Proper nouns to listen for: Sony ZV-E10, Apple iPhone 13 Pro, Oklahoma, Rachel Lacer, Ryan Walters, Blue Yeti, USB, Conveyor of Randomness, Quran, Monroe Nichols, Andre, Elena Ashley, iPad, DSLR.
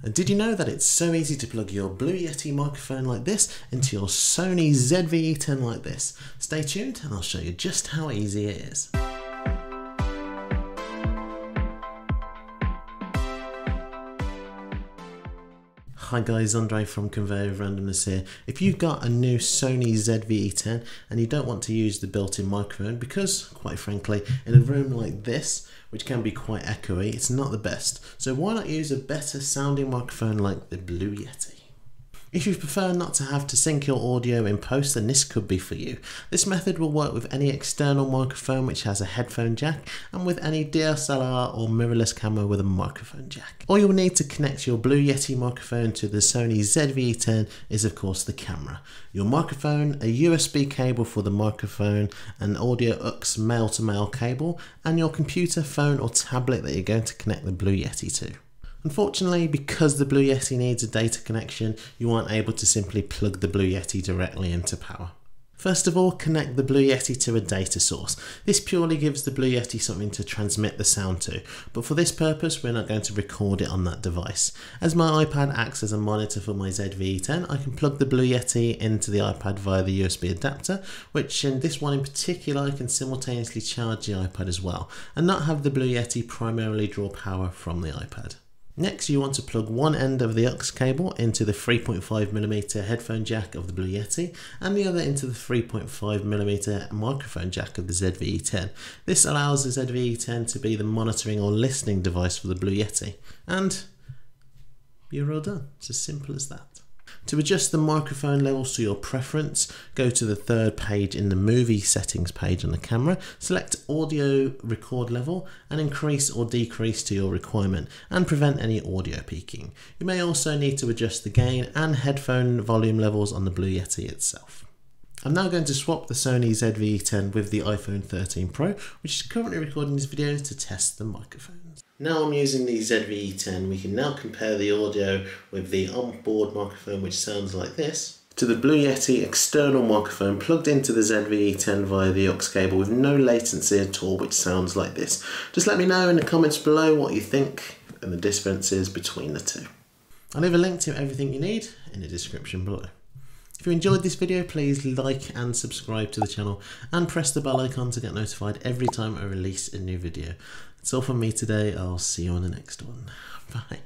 And did you know that it's so easy to plug your Blue Yeti microphone like this into your Sony ZV-E10 like this? Stay tuned and I'll show you just how easy it is. Hi guys, Andre from Conveyor of Randomness here. If you've got a new Sony ZV-E10 and you don't want to use the built-in microphone because, quite frankly, in a room like this, which can be quite echoey, it's not the best. So why not use a better sounding microphone like the Blue Yeti? If you prefer not to have to sync your audio in post, then this could be for you. This method will work with any external microphone which has a headphone jack and with any DSLR or mirrorless camera with a microphone jack. All you'll need to connect your Blue Yeti microphone to the Sony ZV-E10 is of course the camera, your microphone, a USB cable for the microphone, an audio aux male-to-male cable, and your computer, phone or tablet that you're going to connect the Blue Yeti to. Unfortunately, because the Blue Yeti needs a data connection, you aren't able to simply plug the Blue Yeti directly into power. First of all, connect the Blue Yeti to a data source. This purely gives the Blue Yeti something to transmit the sound to, but for this purpose we're not going to record it on that device. As my iPad acts as a monitor for my ZV-E10, I can plug the Blue Yeti into the iPad via the USB adapter, which in this one in particular I can simultaneously charge the iPad as well, and not have the Blue Yeti primarily draw power from the iPad. Next, you want to plug one end of the aux cable into the 3.5mm headphone jack of the Blue Yeti and the other into the 3.5mm microphone jack of the ZV-E10. This allows the ZV-E10 to be the monitoring or listening device for the Blue Yeti. And you're all done. It's as simple as that. To adjust the microphone levels to your preference, go to the third page in the movie settings page on the camera, select audio record level and increase or decrease to your requirement and prevent any audio peaking. You may also need to adjust the gain and headphone volume levels on the Blue Yeti itself. I'm now going to swap the Sony ZV-E10 with the iPhone 13 Pro, which is currently recording this video, to test the microphones. Now I'm using the ZV-E10, we can now compare the audio with the onboard microphone, which sounds like this, to the Blue Yeti external microphone plugged into the ZV-E10 via the aux cable with no latency at all, which sounds like this. Just let me know in the comments below what you think and the differences between the two. I'll leave a link to everything you need in the description below. If you enjoyed this video, please like and subscribe to the channel and press the bell icon to get notified every time I release a new video. That's all from me today. I'll see you on the next one. Bye.